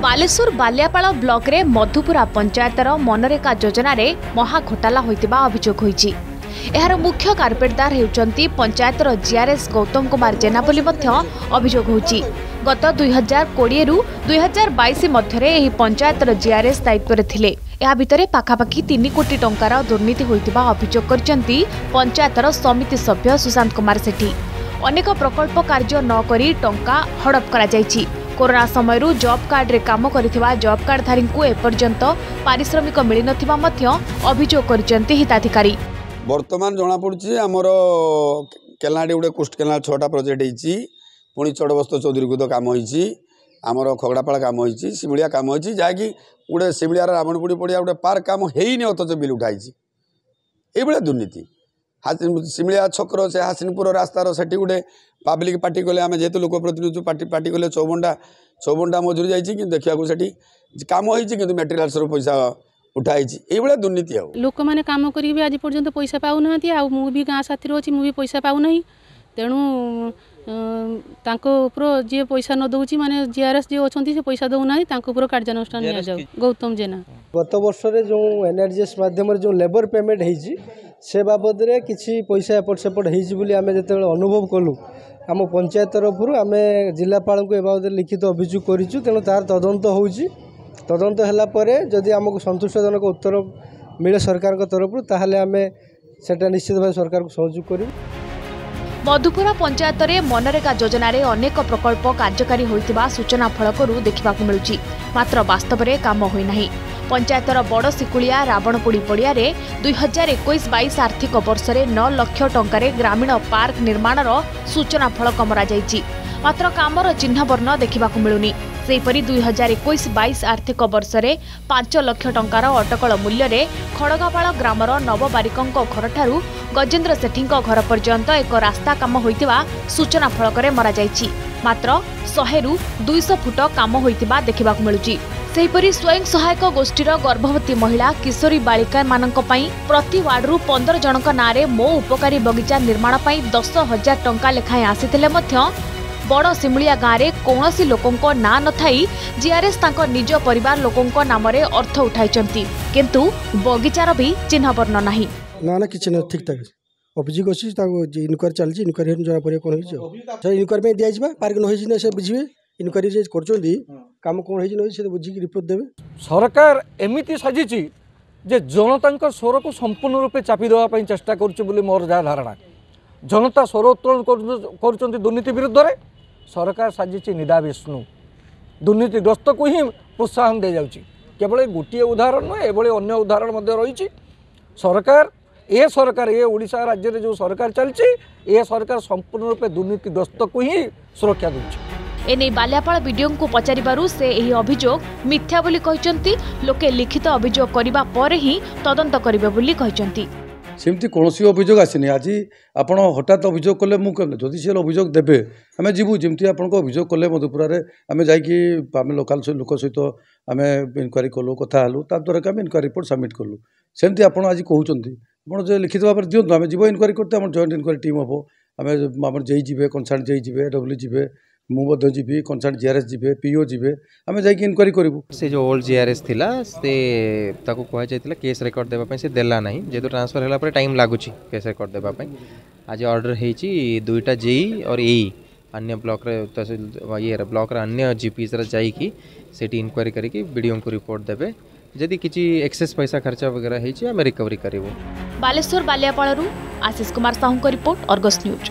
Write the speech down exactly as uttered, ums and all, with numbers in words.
Baleshwar बालियापाड़ा block रे मधुपुरा पंचायत रो मनरेगा योजना रे महा घोटाला होइतिबा अभियोग होइछि। एहार मुख्य कार्पेटदार हेउचंती पंचायत रो जीआरएस गौतम कुमार जेना बोली मध्य अभियोग होइछि। गत दो हज़ार बीस रु दो हज़ार बाईस मध्य रे एही पंचायत रो जीआरएस दायित्व रे थिले। या भितरे पाखापाखि तीन कोटी टंकार दुर्नीति होइतिबा अभियोग करचंती पंचायतर समिति सभ्य सुशांत कुमार सेठी। अनेक प्रकल्प कार्य न करी टंका हड़प करा जायछि। कोरोना समय जॉब कार्ड रे काम करिथिबा जॉब कार्ड धारी को एपर्यंत पारिश्रमिक मिल नथिबा मध्य अभियोग करचंती हिताधिकारी। वर्तमान जणा पडुछि हमर केलनाडी उडे कोस्ट केनाल छटा प्रोजेक्ट हेछि, पुणी चडबस्त चौधरी गुद काम होइछि, आमर खगड़ापाड़ा काम होइछि, सिमिलिया काम होइछि, जाकि गोटे सिमिलियार रावणपुड़ी पड़िया गोटे पार्क काम होईनि अथच बिल उठाई। ये दुर्नीति सिमिलिया छक्र से हासिनपुर रास्तार सेठी गोटे पब्लिक पार्टी कले आम जेहेतु लोक प्रतिनिधि पार्टी पार्टी कले चौबंडा चौबंडा मजूरी जाइछि कि देखा सेठी काम होइछि किंतु मटेरियल्स रो पैसा उठाई। ये दुर्नीति आ लोक मैंने काम करी आज पर्यंत पैसा पाऊना आ भी गाँ साथी रोची मुझे पैसा पाऊना तेणु जी पैसा न दौर मानते जीआरएस जी अच्छे पैसा दौना कार्यानुष्ठान गौतम जेना गत वर्ष जो एनआरजीएस मध्यम जो लेबर पेमेंट हो बाबद में किसी पैसा एपट सेपट होनुभव कलु आम पंचायत तरफ आम जिलापाल को बाबद लिखित अभियोग करूँ तेणु तार तदंत हो तदंत है आमको संतुष्टजनक उत्तर मिले सरकार तरफ तामेंटा निश्चित भाव सरकार को सहयोग कर। मधुपुरा पंचायत रे मनरेगा योजना रे अनेक प्रकल्प कार्यकारी होइतिबा सूचना फलकरू देखा मिलुछि, मात्र वास्तव में काम होइनाही। पंचायतर बड़ सिकुलिया रावणपोड़ी पड़िया रे दो हज़ार इक्कीस बाईस आर्थिक वर्ष रे नौ लाख टंका रे ग्रामीण पार्क निर्माण रो सूचना फलक मरा जाइछि, मात्र कामर चिन्ह वर्ण देखा मिलुनी। सेहीपरि दुई हजार एक बैश आर्थिक वर्ष में पांच लाख टंकार अटकल मूल्य रे खड़गापाड़ा ग्रामर नवबारिकों घर ठार गजेन्द्र सेठी घर पर्यंत एक रास्ता काम होइतिबा सूचना फलक मरा जाइछि, मात्र सौ रु दो सौ फुट काम होइतिबा देखा मिलुछि। सेहीपरि स्वयं सहायक गोष्ठीर गर्भवती महिला किशोरी बालिका माननक पई प्रति वार्डरू पंदर जनक नारे मो उपकारी बगीचा निर्माण पई दस हजार टंका लेखाएं आसीथिले मध्य बड़ सिमुलिया गाँव में कौन लोकों ना नथाई जीआरएस निज परिवार लोकों नाम अर्थ उठाई किंतु बगीचार भी चिन्ह वर्ण ना ना ना कि ठीक ठाक अभियोग अच्छी इनक्वारी चलती इनक्वारी जना पड़े कौन हो इनक्वारी दिया पार्क न से बुझे इनक्वारी करम कौन हो बुझे रिपोर्ट देवे। सरकार एमती साजिश जनता स्वर को संपूर्ण रूपे चापी देवाई चेष्टा कर मोर जहाँ धारणा जनता स्वर उत्तोलन कर दुर्नीति विरुद्ध में सरकार साजिची निदा विष्णु दुर्नीतिग्रस्त को ही प्रोत्साहन दे जाउची। केवल गोटे उदाहरण नुहे एभली अन्य उदाहरण रही सरकार ए सरकार ए ओडिशा राज्य में जो सरकार चलती ए सरकार संपूर्ण रूपे दुर्नीतिग्रस्त को ही सुरक्षा देउची। एने बालियापाड़ा वीडियो को पचारिबारु से एही अभियोग मिथ्या बोली कहचंती, लोके लिखित अभियोग करिबा पर ही तदंत करिवे बोली कहचंती। सेमती कौन अभियोग आसनी आज आप हठात अभियोग कले मुझे सी अभियोग देवे आम जीवु जमी आप अभियोग कले मधुपुर आम जामें लोकाल लोक सहित आम इनक्वारी कलु कथा हलु ताद्वारा आम इनक्वारी रिपोर्ट सबमिट कलु सेमती आज कहते आज लिखित भाव में दिवत आम जीव इनक्वारी करते आम जॉइंट इनक्वारी टीम हम आम जे जी कनसर्न जे जी डब्ल्यू जी मुझे जी कनसर्न जीआरएस जी पीओ जी आम जाकि इनक्वारी करूँ। से जो ओल्ड जीआरएस थिला से ताको कहला केस रेकर्ड देवाई से देला ना जेहतु ट्रांसफर होला पर टाइम लगुच्छी केस रेकर्ड देवाई आज ऑर्डर होती दुईटा जेई और एई अन्य ब्लॉक ये ब्लॉक अन्य जीपीज जाकि इनक्वारी करके बीडीओ को रिपोर्ट देवे यदि किसी एक्सेस पैसा खर्चा वगैरह होती आम रिकवरी करूँ। Baleshwar Baliapada Ashish Kumar Sahu report Argus news.